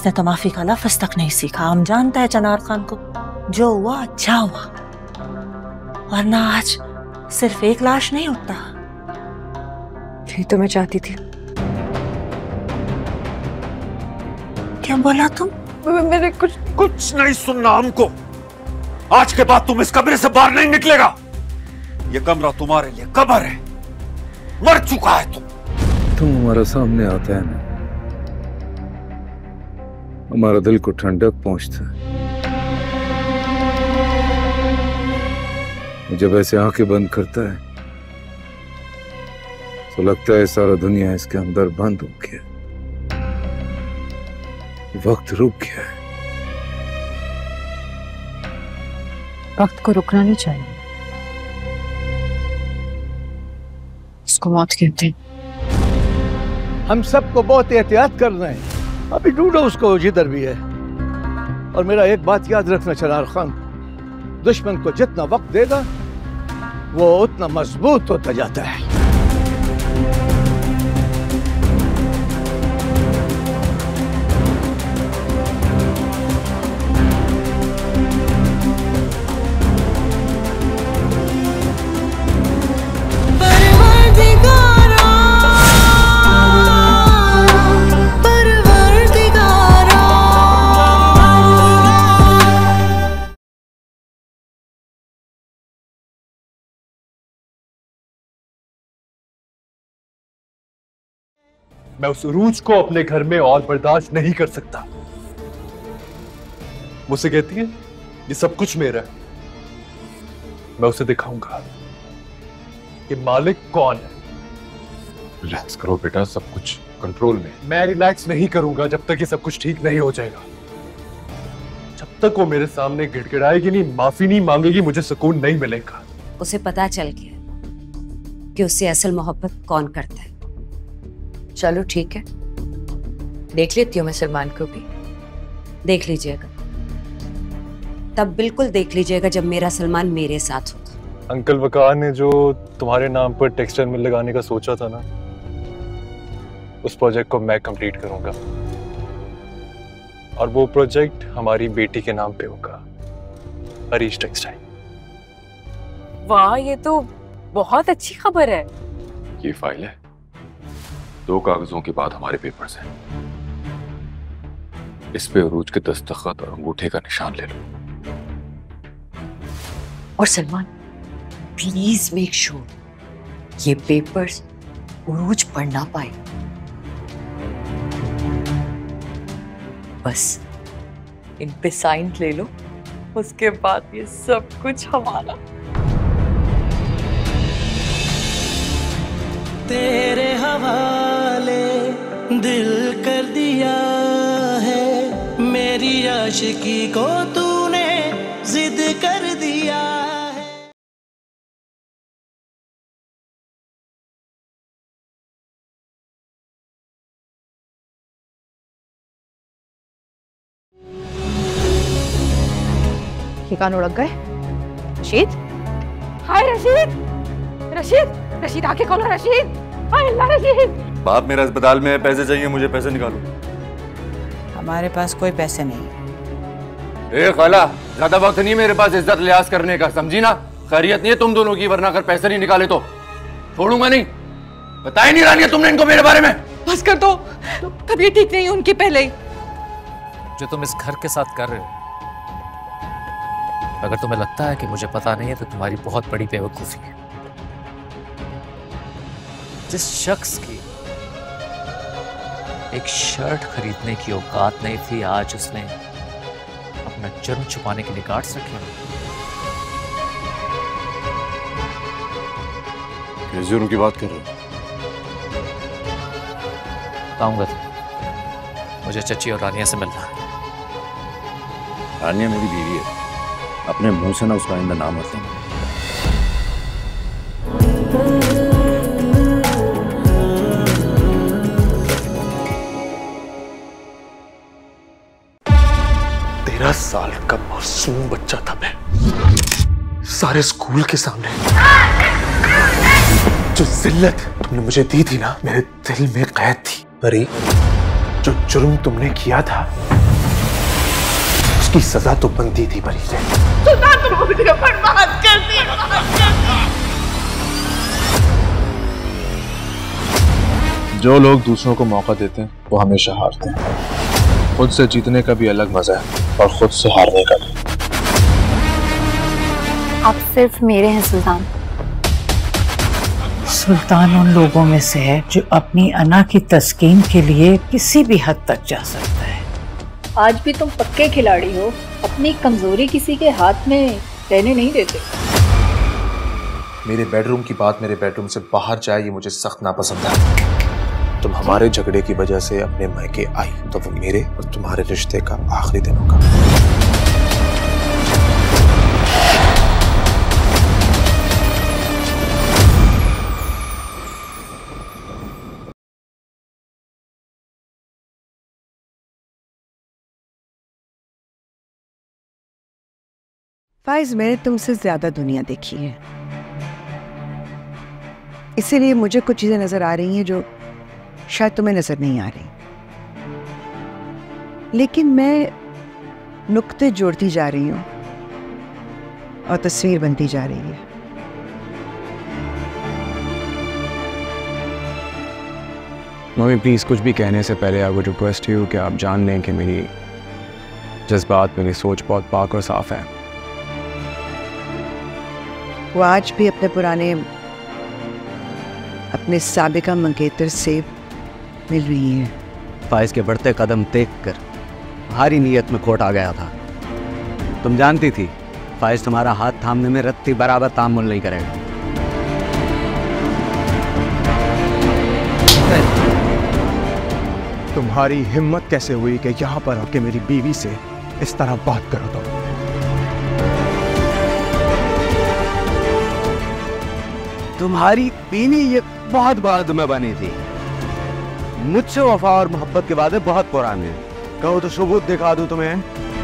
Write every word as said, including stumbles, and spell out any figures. उसने तो माफी का लफ्ज तक नहीं सीखा। हम जानता है चन्नार खान को, जो हुआ अच्छा हुआ, वरना आज सिर्फ एक लाश नहीं उठता। यही तो मैं चाहती थी। क्या बोला तुम? मेरे कुछ कुछ नहीं सुनना हमको। आज के बाद तुम इस कब्र से बाहर नहीं निकलेगा। ये कमरा तुम्हारे लिए कब्र है, मर चुका है तुम। तुम हमारा सामने आता है ना, हमारा दिल को ठंडक पहुंचता है। जब ऐसे आंखें बंद करता है तो लगता है सारा दुनिया इसके अंदर बंद हो गया, वक्त रुक गया है। वक्त को रुकना नहीं चाहिए, इसको मौत कहते हैं। हम सबको बहुत एहतियात कर रहे हैं। अभी ढूंढो उसको जिधर भी है। और मेरा एक बात याद रखना चन्नार खान, दुश्मन को जितना वक्त देगा वो उतना मजबूत होता जाता है। मैं उस रूज को अपने घर में और बर्दाश्त नहीं कर सकता। मुझसे कहती है ये सब कुछ मेरा है। मैं उसे दिखाऊंगा कि मालिक कौन है। रिलैक्स करो बेटा, सब कुछ कंट्रोल में। मैं रिलैक्स नहीं करूंगा जब तक ये सब कुछ ठीक नहीं हो जाएगा। जब तक वो मेरे सामने गिड़गिड़ाएगी नहीं, माफी नहीं मांगेगी, मुझे सुकून नहीं मिलेगा। उसे पता चल गया कि उससे असल मोहब्बत कौन करता है। चलो ठीक है, देख लेती हूँ मैं सलमान को भी। देख लीजिएगा, तब बिल्कुल देख लीजिएगा जब मेरा सलमान मेरे साथ होगा। अंकल वकार ने जो तुम्हारे नाम पर टेक्सटाइल मिल लगाने का सोचा था ना, उस प्रोजेक्ट को मैं कंप्लीट करूंगा और वो प्रोजेक्ट हमारी बेटी के नाम पे होगा, हरीश टेक्सटाइल। वाह, ये तो बहुत अच्छी खबर है। ये फाइल है, दो कागजों के बाद हमारे पेपर्स हैं। इस पे अरूज के दस्तखत और अंगूठे का निशान ले लो। और सलमान, प्लीज मेक श्योर ये पेपर्स अरूज पढ़ ना पाए। बस इन पे साइन ले लो, उसके बाद ये सब कुछ हमारा। तेरे हवाले दिल कर दिया है, मेरी आशिकी को तूने जिद कर दिया है। ये कान उड़क गए। रशीद, हाय रशीद, रशीद रशीद आके खोलो रशीद। बाप मेरा अस्पताल में है, पैसे चाहिए मुझे, पैसे निकालो। हमारे पास कोई पैसे नहीं। ए खाला, ज्यादा वक्त नहीं मेरे पास इज्जत लिहाज करने का, समझी ना। खैरियत नहीं है तुम दोनों की, वरना अगर पैसे नहीं निकाले तो छोड़ूंगा नहीं। पता ही नहीं रानी तुमने इनको मेरे बारे में। बस कर दो, तबीयत ठीक नहीं उनकी पहले ही। जो तुम इस घर के साथ कर रहे हो, अगर तुम्हें लगता है कि मुझे पता नहीं है तो तुम्हारी बहुत बड़ी बेवकूफी है। जिस शख्स की एक शर्ट खरीदने की औकात नहीं थी, आज उसने अपना जुर्म छुपाने के लिए गार्ड्स रखे। जुर्म की बात कर रहे हो? बताऊंगा तुम। मुझे चची और रानिया से मिलना है। रानिया मेरी बीवी है, अपने मुंह से ना उसका आइंदा नाम रखना। तेरह साल का मासूम बच्चा था मैं, सारे स्कूल के सामने। जो जिल्लत तुमने मुझे दी थी ना, मेरे दिल में कैद थी। अरे जो जुर्म तुमने किया था उसकी सजा तो बनती थी बरीज़े। जो लोग दूसरों को मौका देते हैं वो हमेशा हारते हैं। खुद से जीतने का भी अलग मजा है और खुद से हारने का भी। आप सिर्फ मेरे हैं सुल्तान। सुल्तान उन लोगों में से है जो अपनी अना की तस्कीन के लिए किसी भी हद तक जा सकता है। आज भी तुम पक्के खिलाड़ी हो, अपनी कमजोरी किसी के हाथ में रहने नहीं देते। मेरे बेडरूम की बात मेरे बेडरूम से बाहर जाए, ये मुझे सख्त नापसंद है। तुम हमारे झगड़े की वजह से अपने मायके आई तो वो मेरे और तुम्हारे रिश्ते का आखिरी दिन होगा। फाइज, मैंने तुमसे ज्यादा दुनिया देखी है, इसीलिए मुझे कुछ चीजें नजर आ रही हैं जो शायद तुम्हें नजर नहीं आ रही। लेकिन मैं नुक्ते जोड़ती जा रही हूं और तस्वीर बनती जा रही है। मम्मी प्लीज, कुछ भी कहने से पहले आई वुड रिक्वेस्ट यू कि आप जान लें कि मेरी जज्बात, मेरी सोच बहुत पाक और साफ है। वो आज भी अपने पुराने, अपने साबिका मंगेतर से मिल रही है। फाइज के बढ़ते कदम देखकर भारी नीयत में खोट आ गया था। तुम जानती थी फाइज तुम्हारा हाथ थामने में रत्ती बराबर तामुल नहीं करेगा। तुम्हारी हिम्मत कैसे हुई कि यहाँ पर आके मेरी बीवी से इस तरह बात करो? तुम तो। तुम्हारी बीवी ये बहुत बड़ा तुम्हें बनी थी। मुझसे वफा और मोहब्बत के वादे बहुत पुराने हैं। कहो तो सबूत दिखा दूं तुम्हें।